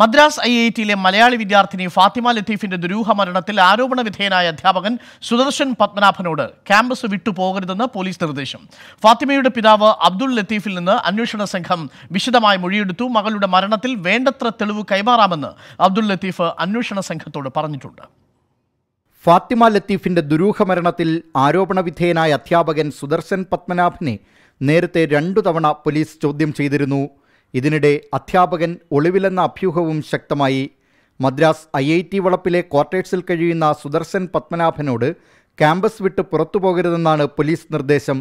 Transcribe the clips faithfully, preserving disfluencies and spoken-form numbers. Madras I I ടിയിലെ മലയാളി വിദ്യാർത്ഥിനി ഫാത്തിമ ലത്തീഫിന്റെ ദുരൂഹ മരണത്തിൽ ആരോപണ വിധേയനായ അധ്യാപകൻ സുദർഷൻ പദ്മനാഭനോട് ക്യാമ്പസ് വിട്ടുപോകരുതെന്ന് പോലീസ് നിർദ്ദേശം. ഫാത്തിമയുടെ പിതാവ് അബ്ദുൽ ലത്തീഫിൽ നിന്ന് അന്വേഷണ സംഘം വിശദമായ മൊഴിയെടുത്തു. മകളുടെ മരണത്തിൽ വേണ്ടത്ര തെളിവ് കൈമാറാമെന്ന് അബ്ദുൽ ലത്തീഫ് അന്വേഷണ സംഘത്തോട് പറഞ്ഞിട്ടുണ്ട്. ഫാത്തിമ ലത്തീഫിന്റെ ദുരൂഹ മരണത്തിൽ ആരോപണ വിധേയനായ അധ്യാപകൻ സുദർഷൻ പദ്മനാഭനെ നേരത്തെ രണ്ടു തവണ പോലീസ് ചോദ്യം ചെയ്തിരുന്നു. ഇതിനിടെ അധ്യാപകൻ ഒളിവിലെന്ന അഭ്യൂഹവും ശക്തമായി. മദ്രാസ് ഐ ഐ ടി വളപ്പിലെ ക്വാർട്ടേഴ്സിൽ കഴിയുന്ന സുദർശൻ പത്മനാഭനോട് ക്യാമ്പസ് വിട്ട് പുറത്തു പോകരുതെന്നാണ് പോലീസ് നിർദ്ദേശം.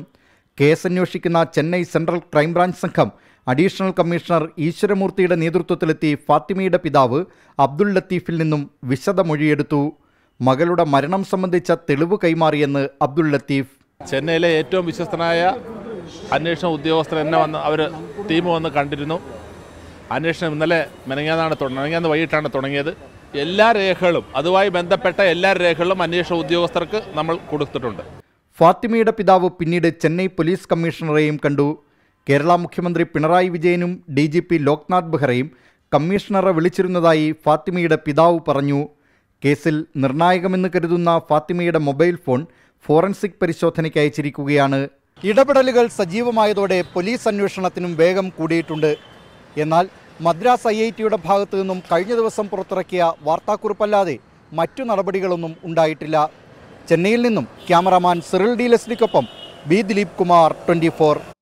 കേസ് അന്വേഷിക്കുന്ന ചെന്നൈ സെൻട്രൽ ക്രൈം ബ്രാഞ്ച് സംഘം അഡീഷണൽ കമ്മീഷണർ ഈശ്വരമൂർത്തിയുടെ നേതൃത്വത്തിലെത്തി ഫാത്തിമയുടെ പിതാവ് അബ്ദുൽ ലത്തീഫിൽ നിന്നും വിശദ മൊഴിയെടുത്തു. മകളുടെ മരണം സംബന്ധിച്ച തെളിവ് കൈമാറിയെന്ന് അബ്ദുൽ ലത്തീഫ്. ചെന്നൈയിലെ ഏറ്റവും വിശ്വസ്തനായ അന്വേഷണ ഉദ്യോഗസ്ഥർ എന്നെ വന്ന് അവർ ടീം വന്ന് കണ്ടിരുന്നു. അന്വേഷണം ഇന്നലെ മെനങ്ങാന്നാണ് തുടങ്ങിയത്, വൈകിട്ടാണ് തുടങ്ങിയത്. എല്ലാ രേഖകളും, അതുമായി ബന്ധപ്പെട്ട എല്ലാ രേഖകളും അന്വേഷണ ഉദ്യോഗസ്ഥർക്ക് നമ്മൾ കൊടുത്തിട്ടുണ്ട്. ഫാത്തിമയുടെ പിതാവ് പിന്നീട് ചെന്നൈ പോലീസ് കമ്മീഷണറെയും കണ്ടു. കേരള മുഖ്യമന്ത്രി പിണറായി വിജയനും ഡി ജി പി ലോക്നാഥ് ബെഹ്റയും കമ്മീഷണറെ വിളിച്ചിരുന്നതായി ഫാത്തിമയുടെ പിതാവ് പറഞ്ഞു. കേസിൽ നിർണായകമെന്ന് കരുതുന്ന ഫാത്തിമയുടെ മൊബൈൽ ഫോൺ ഫോറൻസിക് പരിശോധനയ്ക്ക് അയച്ചിരിക്കുകയാണ്. ഇടപെടലുകൾ സജീവമായതോടെ പോലീസ് അന്വേഷണത്തിനും വേഗം കൂടിയിട്ടുണ്ട്. എന്നാൽ മദ്രാസ് ഐ ഐ ടിയുടെ ഭാഗത്തു നിന്നും കഴിഞ്ഞ ദിവസം പുറത്തിറക്കിയ വാർത്താക്കുറിപ്പല്ലാതെ മറ്റു നടപടികളൊന്നും ഉണ്ടായിട്ടില്ല. ചെന്നൈയിൽ നിന്നും ക്യാമറാമാൻ സിറിൽ ഡീലസിനൊപ്പം B Dileep Kumar, twenty four.